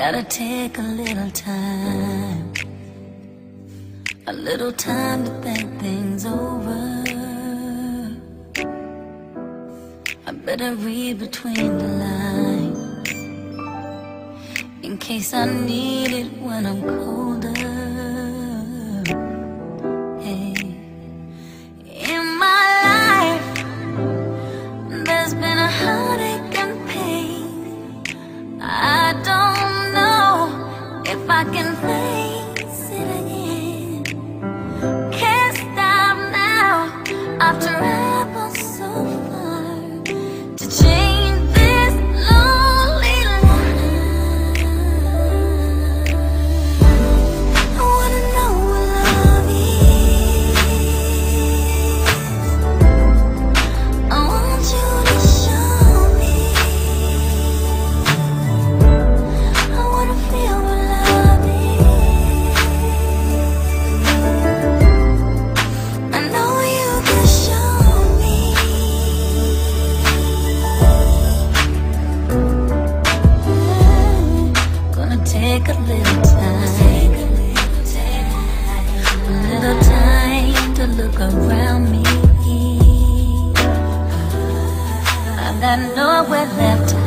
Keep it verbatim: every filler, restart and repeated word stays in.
Gotta take a little time, a little time to think things over. I better read between the lines, in case I need it when I'm colder. Hey. In my life, there's been a heartache and pain. I don't know if I can face it again. Can't stop now after I've traveled so far. Change this lonely life. I wanna know what love is. I want you to show me. I wanna feel what love is. I know you can show me. Take a little time, a little time to look around me. I've got nowhere left.